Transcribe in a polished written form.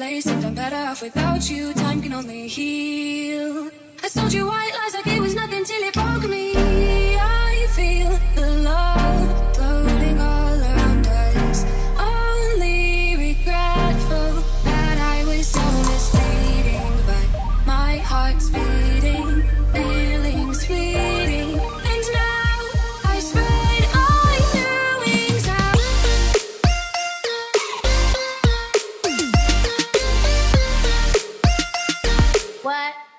place. And I'm better off without you. Time can only heal. I sold you white lies like it was nothing till it broke me. I feel the love floating all around us. Only regretful that I was so misleading. But my heart's beating, feelings fleeting. And now I spread all your wings out. What?